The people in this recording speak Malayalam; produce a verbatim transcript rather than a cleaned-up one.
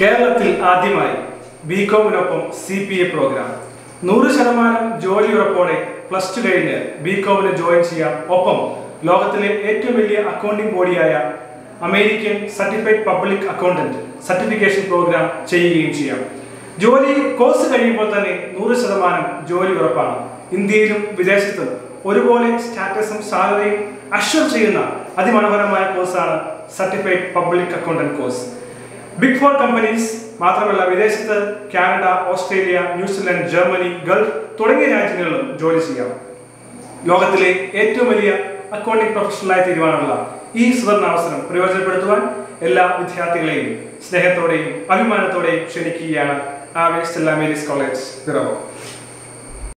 കേരളത്തിൽ ആദ്യമായി ബികോമിനൊപ്പം സിപിഎ പ്രോഗ്രാം നൂറ് ശതമാനം ജോലി ഉറപ്പോടെ പ്ലസ് ടു കഴിഞ്ഞ് ബികോമിനെ ജോയിൻ ചെയ്യാം. ഒപ്പം ലോകത്തിലെ ഏറ്റവും വലിയ അക്കൗണ്ടിംഗ് ബോഡിയായ American certified public accountant certification program ചെയ്യുകയും ചെയ്യാം. ജോലി കോഴ്സ് കഴിയുമ്പോൾ തന്നെ നൂറ് ശതമാനം ജോലി ഉറപ്പാണ്. ഇന്ത്യയിലും വിദേശത്തും ഒരുപോലെ സ്റ്റാറ്റസും സാലറിയും അഷ്വർ ചെയ്യുന്ന അതിമനോഹരമായ കോഴ്സാണ് certified public accountant course. Big four companies മാത്രമല്ല വിദേശത്ത് Canada, Australia, New Zealand, Germany, Gulf തുടങ്ങിയ രാജ്യങ്ങളിലും ജോലി ചെയ്യാം. ലോകത്തിലെ ഏറ്റവും വലിയ അക്കൗണ്ടിംഗ് പ്രൊഫഷണലായി തീരുവാനുള്ള ഈ സുവർണാവസരം പ്രയോജനപ്പെടുത്തുവാൻ എല്ലാ വിദ്യാർത്ഥികളെയും സ്നേഹത്തോടെയും അഭിമാനത്തോടെയും ക്ഷണിക്കുകയാണ് ആവേശ് കോളേജ്.